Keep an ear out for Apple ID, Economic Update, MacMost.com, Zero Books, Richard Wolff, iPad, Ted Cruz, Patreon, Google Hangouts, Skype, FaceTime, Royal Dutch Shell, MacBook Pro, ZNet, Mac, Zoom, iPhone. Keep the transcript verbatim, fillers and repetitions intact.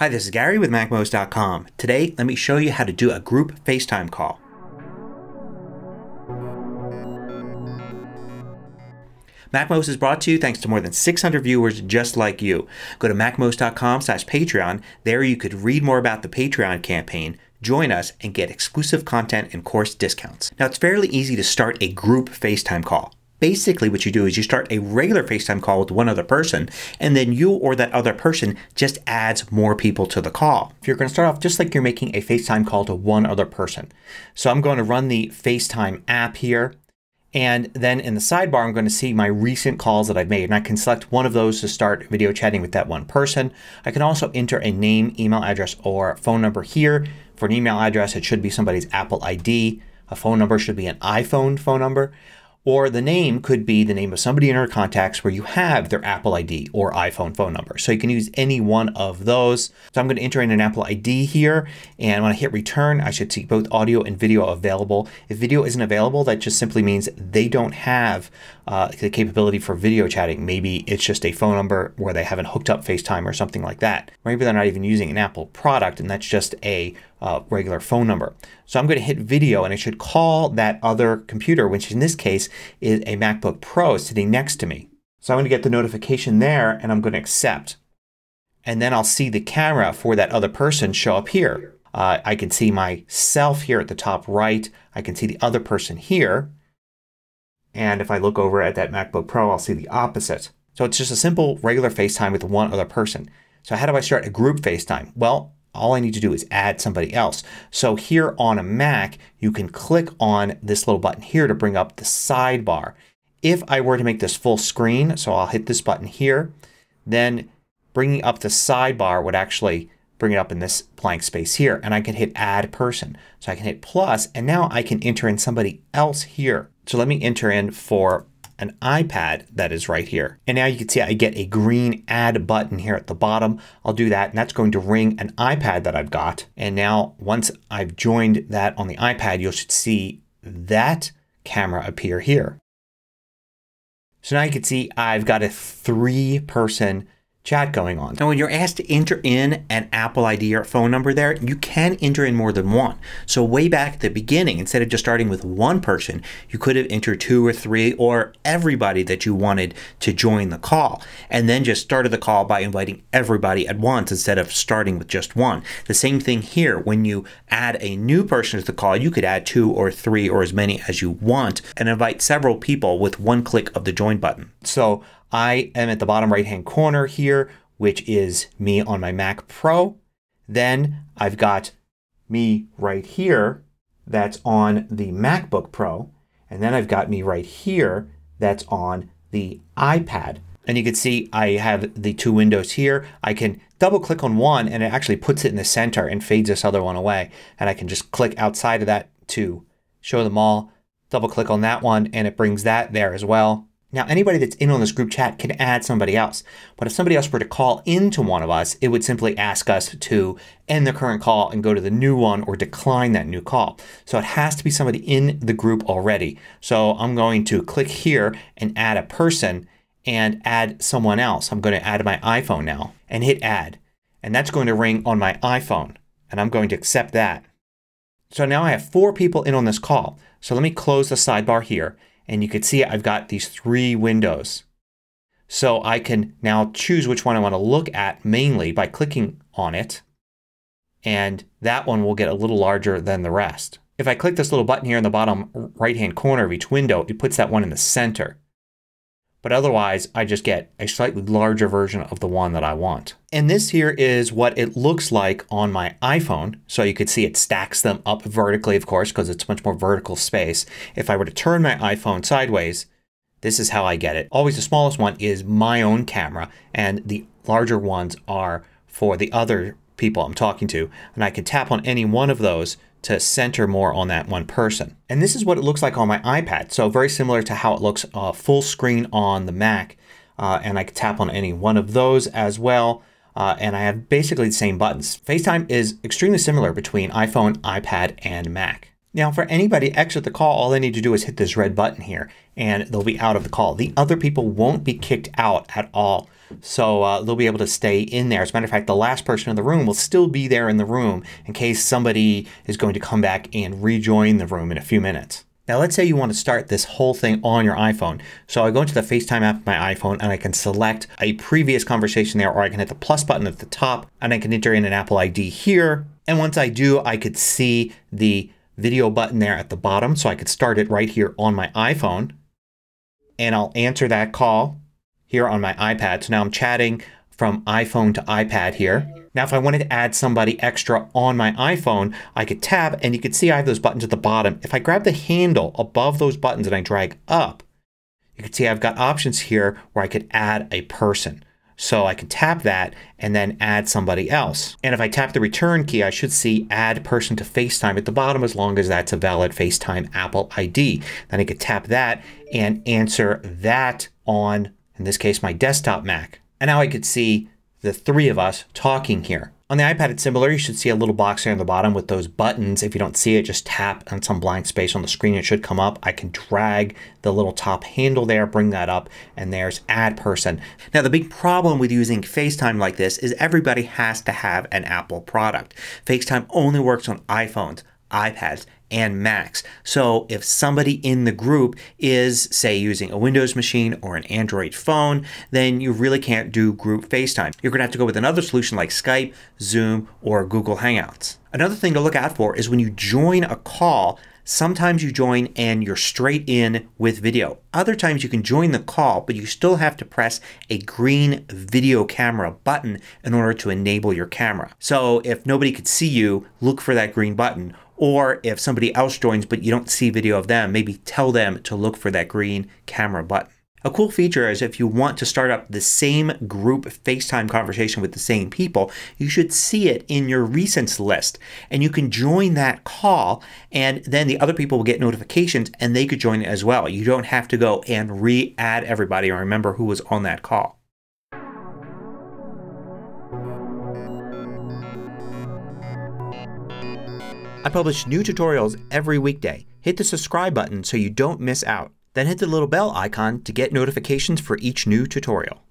Hi, this is Gary with MacMost dot com. Today, let me show you how to do a group FaceTime call. MacMost is brought to you thanks to more than six hundred viewers just like you. Go to MacMost dot com slash Patreon. There you could read more about the Patreon campaign, join us, and get exclusive content and course discounts. Now, it's fairly easy to start a group FaceTime call. Basically what you do is you start a regular FaceTime call with one other person, and then you or that other person just adds more people to the call. If you're going to start off just like you're making a FaceTime call to one other person. So I'm going to run the FaceTime app here, and then in the sidebar I'm going to see my recent calls that I've made, and I can select one of those to start video chatting with that one person. I can also enter a name, email address, or phone number here. For an email address it should be somebody's Apple I D. A phone number should be an iPhone phone number. Or the name could be the name of somebody in our contacts where you have their Apple I D or iPhone phone number. So you can use any one of those. So I'm going to enter in an Apple I D here, and when I hit return I should see both audio and video available. If video isn't available that just simply means they don't have uh, the capability for video chatting. Maybe it's just a phone number where they haven't hooked up FaceTime or something like that. Maybe they're not even using an Apple product and that's just a Uh, regular phone number. So I'm going to hit video and it should call that other computer, which in this case is a MacBook Pro sitting next to me. So I'm going to get the notification there and I'm going to accept. And then I'll see the camera for that other person show up here. Uh, I can see myself here at the top right. I can see the other person here. And if I look over at that MacBook Pro I'll see the opposite. So it's just a simple regular FaceTime with one other person. So how do I start a group FaceTime? Well, all I need to do is add somebody else. So here on a Mac you can click on this little button here to bring up the sidebar. If I were to make this full screen, so I'll hit this button here, then bringing up the sidebar would actually bring it up in this blank space here, and I can hit add person. So I can hit plus and now I can enter in somebody else here. So let me enter in for an iPad that is right here. And now you can see I get a green add button here at the bottom. I'll do that and that's going to ring an iPad that I've got. And now once I've joined that on the iPad you should see that camera appear here. So now you can see I've got a three person chat going on. Now when you're asked to enter in an Apple I D or phone number there, you can enter in more than one. So way back at the beginning, instead of just starting with one person, you could have entered two or three or everybody that you wanted to join the call, and then just started the call by inviting everybody at once instead of starting with just one. The same thing here. When you add a new person to the call, you could add two or three or as many as you want and invite several people with one click of the join button. So I am at the bottom right hand corner here, which is me on my Mac Pro. Then I've got me right here that's on the MacBook Pro, and then I've got me right here that's on the iPad. And you can see I have the two windows here. I can double click on one and it actually puts it in the center and fades this other one away, and I can just click outside of that to show them all. Double click on that one and it brings that there as well. Now anybody that's in on this group chat can add somebody else, but if somebody else were to call into one of us it would simply ask us to end the current call and go to the new one or decline that new call. So it has to be somebody in the group already. So I'm going to click here and add a person and add someone else. I'm going to add my iPhone now and hit add, and that's going to ring on my iPhone and I'm going to accept that. So now I have four people in on this call. So let me close the sidebar here. And you can see I've got these three windows. So I can now choose which one I want to look at mainly by clicking on it. And that one will get a little larger than the rest. If I click this little button here in the bottom right hand corner of each window it puts that one in the center. But otherwise I just get a slightly larger version of the one that I want. And this here is what it looks like on my iPhone. So you can see it stacks them up vertically, of course, because it's much more vertical space. If I were to turn my iPhone sideways this is how I get it. Always the smallest one is my own camera and the larger ones are for the other people I'm talking to, and I can tap on any one of those to center more on that one person. And this is what it looks like on my iPad. So very similar to how it looks uh, full screen on the Mac, uh, and I can tap on any one of those as well, uh, and I have basically the same buttons. FaceTime is extremely similar between iPhone, iPad, and Mac. Now for anybody exit the call all they need to do is hit this red button here and they'll be out of the call. The other people won't be kicked out at all. So uh, they'll be able to stay in there. As a matter of fact, the last person in the room will still be there in the room in case somebody is going to come back and rejoin the room in a few minutes. Now let's say you want to start this whole thing on your iPhone. So I go into the FaceTime app of my iPhone and I can select a previous conversation there, or I can hit the plus button at the top and I can enter in an Apple I D here. And once I do, I could see the video button there at the bottom. So I could start it right here on my iPhone. And I'll answer that call here on my iPad. So now I'm chatting from iPhone to iPad here. Now if I wanted to add somebody extra on my iPhone, I could tap and you could see I have those buttons at the bottom. If I grab the handle above those buttons and I drag up, you can see I've got options here where I could add a person. So I can tap that and then add somebody else. And if I tap the return key, I should see add person to FaceTime at the bottom, as long as that's a valid FaceTime Apple I D. Then I could tap that and answer that on, in this case, my desktop Mac. And now I could see the three of us talking here. On the iPad it's similar. You should see a little box there on the bottom with those buttons. If you don't see it, just tap on some blank space on the screen. It should come up. I can drag the little top handle there, bring that up, and there's add person. Now the big problem with using FaceTime like this is everybody has to have an Apple product. FaceTime only works on iPhones, iPads, and Macs. So if somebody in the group is, say, using a Windows machine or an Android phone, then you really can't do group FaceTime. You're going to have to go with another solution like Skype, Zoom, or Google Hangouts. Another thing to look out for is when you join a call, sometimes you join and you're straight in with video. Other times you can join the call, but you still have to press a green video camera button in order to enable your camera. So if nobody could see you, look for that green button. Or if somebody else joins but you don't see video of them, maybe tell them to look for that green camera button. A cool feature is if you want to start up the same group FaceTime conversation with the same people, you should see it in your recents list. And you can join that call and then the other people will get notifications and they could join it as well. You don't have to go and re-add everybody or remember who was on that call. I publish new tutorials every weekday. Hit the subscribe button so you don't miss out. Then hit the little bell icon to get notifications for each new tutorial.